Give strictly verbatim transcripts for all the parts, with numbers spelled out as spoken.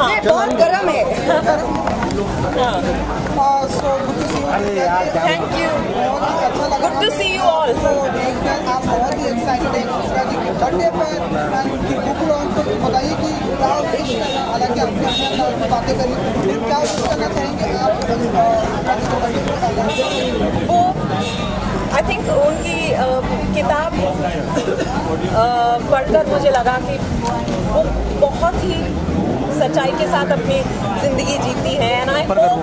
बहुत गर्म है। Thank you, good to see you all. आप बहुत ही एक्साइटेड है बर्थडे पर, एंड उनकी बुक लॉन्च को बताइए कि क्या विश, हालांकि आपने बातें करी, क्या विश करना चाहेंगे आप? वो आई थिंक उनकी किताब पढ़कर मुझे लगा कि वो बहुत ही सच्चाई के साथ अपनी ज़िंदगी जीती है, and I hope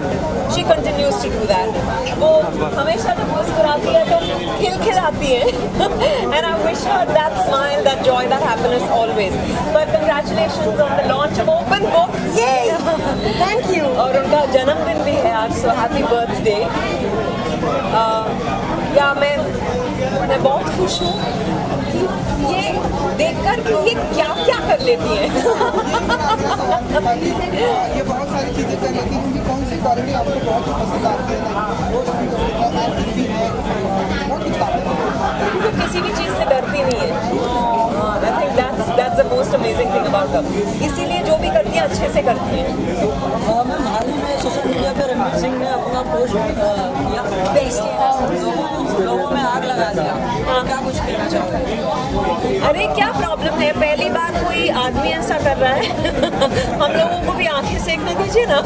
she continues to do that. वो हमेशा जब मुस्कुराती है तो खिलखिलाती है, and I wish her that smile, that joy, that happiness always. But congratulations on the launch of open book. ये थैंक यू। और उनका जन्मदिन भी है आज, सो हैप्पी बर्थडे। या मैं मैं बहुत खुश हूँ कि ये देखकर ये क्या क्या कर लेती है। ये बहुत सारी चीज़ें कर लेती हैं, उनकी कौन सी क्वालिटी आपको बहुत पसंद आती है? वो किसी भी चीज़ से डरती नहीं है। I think that's that's the most amazing thing about her. इसीलिए जो भी करती है अच्छे से करती है। सोशल मीडिया पर रणवीर सिंह ने अपना पोस्ट किया, लोगों लोगों में आग लगा दिया। क्या कुछ कहना चाहोगे? अरे क्या प्रॉब्लम है, पहली बार कोई आदमी ऐसा कर रहा है। हम लोगों को भी आंखें सेकने दीजिए ना।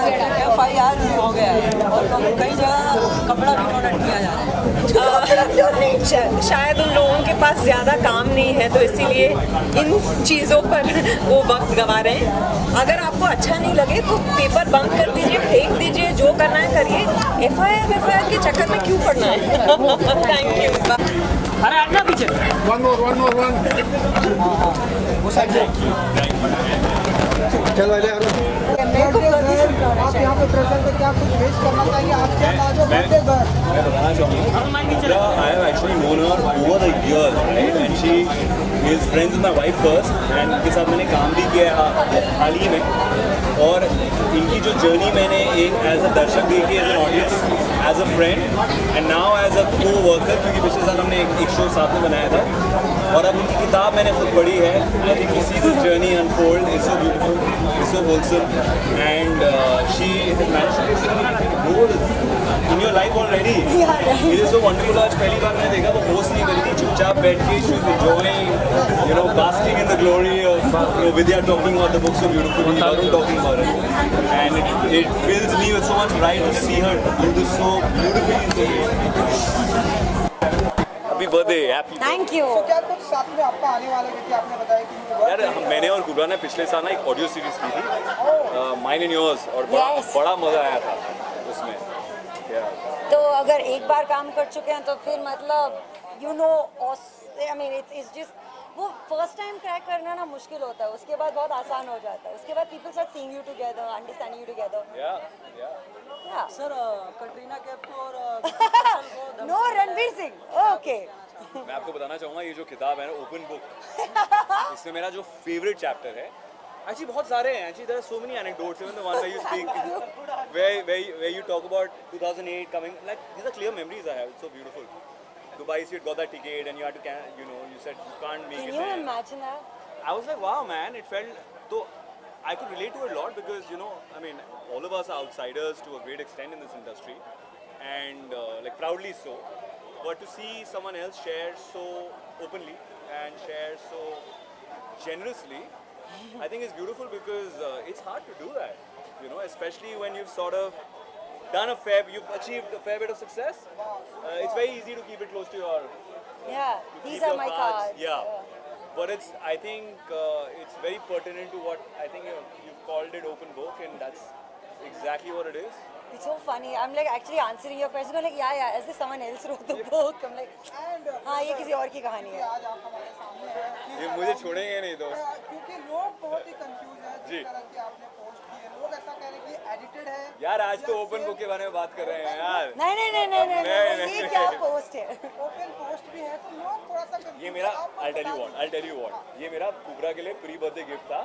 एफ आई आर हो गया है और कई जगह कपड़ा भी ऑर्डर किया जा रहा है। शायद उन लोगों के पास ज़्यादा काम नहीं है, तो इसीलिए इन चीज़ों पर वो वक्त गंवा रहे हैं। अगर आपको अच्छा नहीं लगे तो पेपर बंद कर दीजिए, फेंक दीजिए, जो करना है करिए। F I R F I R के चक्कर में क्यों पड़ना है? Thank you. अरे अपना पीछे one more one more one वो चलो। आप यहाँ पे प्रेजेंट क्या कुछ पेश करना चाहिए? आप क्या जो बर्थडे पर बताना चाहूँगा, I have actually known her over the years, right, and she is friends with my wife first, and उनके साथ मैंने काम भी किया है हाल ही में। और इनकी जो जर्नी मैंने एक एज अ दर्शक देखी, as an audience, as a friend, and now as a coworker, क्योंकि पिछले साल हमने एक, एक शो साथ में बनाया था। और अब उनकी किताब मैंने खुद पढ़ी है। I think see this journey unfold, it's so beautiful, it's so wholesome, and uh, she has managed to grow in your life already. Yeah, yeah. It is so wonderful. आज पहली बार मैंने देखा वो होस्ट नहीं करी थी, चुपचाप बैठ के she was enjoying, you know, basking in the glory of you know, Vidya talking about the book so beautifully, Varun talking about it, and it, it fills me with so much pride to see her do this so beautifully. Happy birthday, happy. Thank you. So क्या कुछ साथ में आपका आने वाला है कि आपने बताया कि यार मैंने और कुब्रा ने पिछले साल ना एक ऑडियो सीरीज की थी, माइन एंड योर्स, और बड़ा, yes. बड़ा मजा आया था उसमें। yeah. तो अगर एक बार काम कर चुके हैं तो फिर मतलब you know I mean it's it's just वो फर्स्ट टाइम क्रैक करना ना मुश्किल होता है, उसके बाद बहुत आसान हो जाता है। उसके बाद people start seeing you together, understanding you together. Sir Katrina Kaif को और नो रणवीर सिंह। ओके, मैं आपको बताना चाहूँगा ये जो किताब है ना ओपन बुक, इसमें मेरा जो फेवरेट चैप्टर है, एक्चुअली बहुत सारे हैं, actually there are so many anecdotes, even the one where you speak where where where you talk about two thousand eight coming, like these are clear memories I have, it's so beautiful. Dubai you got that ticket and you had to you know you said you can't make it. Can you imagine that? I was like wow man, it felt so I could relate to it a lot because you know I mean all of us are outsiders to a great extent in this industry and uh, like proudly so. But to see someone else share so openly and share so generously, I think it's beautiful because uh, it's hard to do that, you know, especially when you've sort of done a fair, you've achieved a fair bit of success. Uh, it's very easy to keep it close to your. Yeah, to these are my cards. Yeah. yeah, but it's. I think uh, it's very pertinent to what I think you've, you've called it open book, and that's exactly what it is. It's so funny. I'm like actually answering your question. I'm like yeah yeah, as if someone else wrote the book. I'm like हाँ ये किसी और की कहानी है। ये मुझे छोड़ेंगे नहीं दोस्त। क्योंकि लोग बहुत ही कंफ्यूज हैं जिस तरह की आपने पोस्ट की है, लोग ऐसा कह रहे हैं कि एडिटेड है। यार आज तो ओपन बुक के बारे में बात कर रहे हैं यार। नहीं नहीं नहीं नहीं नहीं ये क्या पोस्ट है? ओपन पोस्ट भी है तो लोग थोड़ा सा। ये मेरा I'll tell you what I'll tell you what ये मेरा कुब्रा के लिए प्री बर्थडे गिफ्ट था।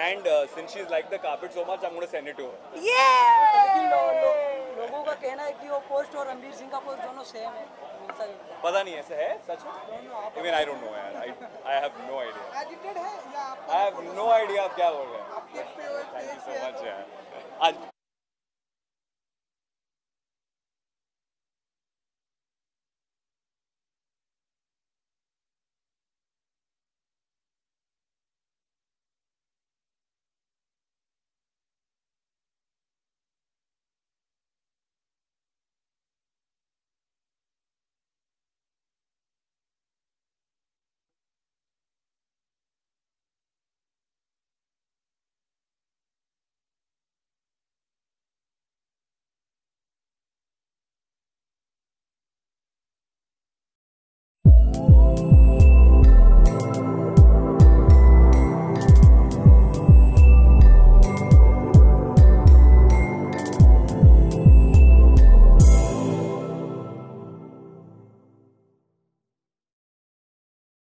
And uh, since she's like the carpet so much, I'm going to send it to her. Yeah. लेकिन लोगों का कहना है कि वो पोस्ट और रणवीर सिंह का पोस्ट दोनों सेम है। पता नहीं ऐसे है सच में। इवन आई डोंट नो यार, I I have no idea. Edited है या आई हैव नो आइडिया आप क्या बोल रहे हैं। थैंक यू सो मच यार, आज